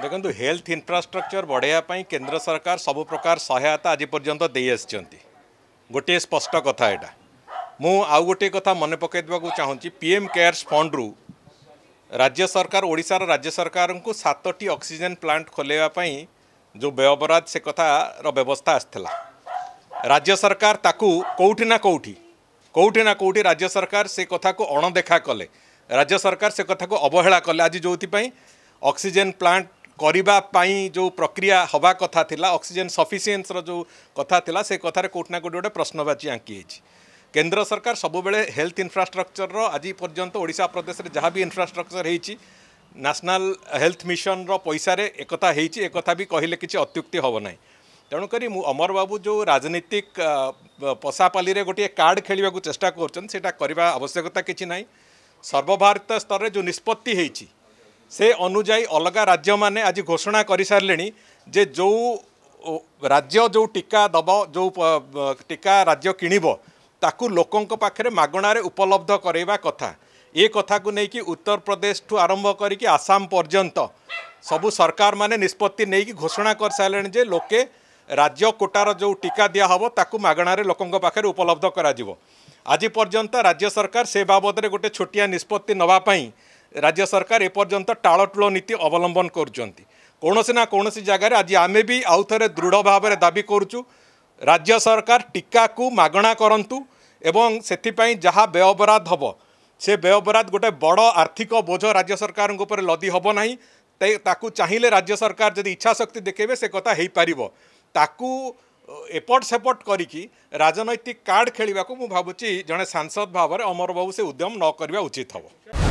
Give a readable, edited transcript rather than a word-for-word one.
देखो health infrastructure बढ़ायापी केन्द्र सरकार सब प्रकार सहायता आज पर्यंत दे गोटे स्पष्ट कथा यहाँ मु आउ गोटे कथा मन पकड़ चाहूँगी पीएम केयर्स फंड रु राज्य सरकार ओडिशार राज्य सरकार को 7टी ऑक्सीजन प्लांट खोलवाई जो व्ययबराद से कथार व्यवस्था आसला राज्य सरकार ताकू कौटिना कौटि राज्य सरकार से कथा को अणदेखा कले राज्य सरकार से कथा को अवहेला कले। आज जो ऑक्सीजन प्लांट करिबा पाई जो प्रक्रिया हवा कथा थिला ऑक्सीजन सफिशिएंस जो कथा थिला से कथार कौटिना कौटि गोटे प्रश्नवाची आंकी केंद्र सरकार सबुबले हेल्थ इंफ्रास्ट्रक्चर आज पर्यंत ओडिशा प्रदेश में जहाँ भी इंफ्रास्ट्रक्चर होती नेशनल हेल्थ मिशन पैसा एकता होती एकता भी कहले किसी अत्युक्ति हम ना। तेणुक अमर बाबू जो राजनीतिक पसापाली गोटे कार्ड खेल चेष्टा करा आवश्यकता किसी ना। सर्वभारत स्तर में जो निष्पत्ति होती से अनुजाई अलग राज्य मैंने आज घोषणा कर सारे जे जो राज्य जो टीका दब जो टीका राज्य कि ताकू लोकों को पाखरे मागणारे उपलब्ध करवा कथा ये कथा को लेकिन उत्तर प्रदेश ठू आरंभ करिकी आसाम पर्यंत सबू सरकार माने निष्पत्ति नहीं घोषणा कर सारे जे लोके राज्य कोटार जो टीका दिया हबो ताकू मागणारे लोकों को पाखरे उपलब्ध करा जिवो। आज पर्यंत राज्य सरकार से बाबद रे गोटे छोटिया निष्पत्ति नवा पाई राज्य सरकार ए पर्यंत टाळटुळ नीति अवलंबन करुचंती। कोनोसी ना कोनोसी जगह आज आमे भी आउ थरे दृढ़ भाव में दाबी करूचु राज्य सरकार टीका को मागणा करंतु एवं सेथिपाई जहाँ व्ययबराद हम से व्ययबराद गोटे बड़ आर्थिक बोझ राज्य सरकार को ऊपर लदी हम ना। ताकू चाहिए राज्य सरकार जदि इच्छाशक्ति देखेबे से कथा हो पारिबो ताकू एपट सेपट करिकी राजनैतिक कार्ड खेलिबाको मु भाबुची जने सांसद भाव में अमर बाबू से उद्यम न करबा उचित हम।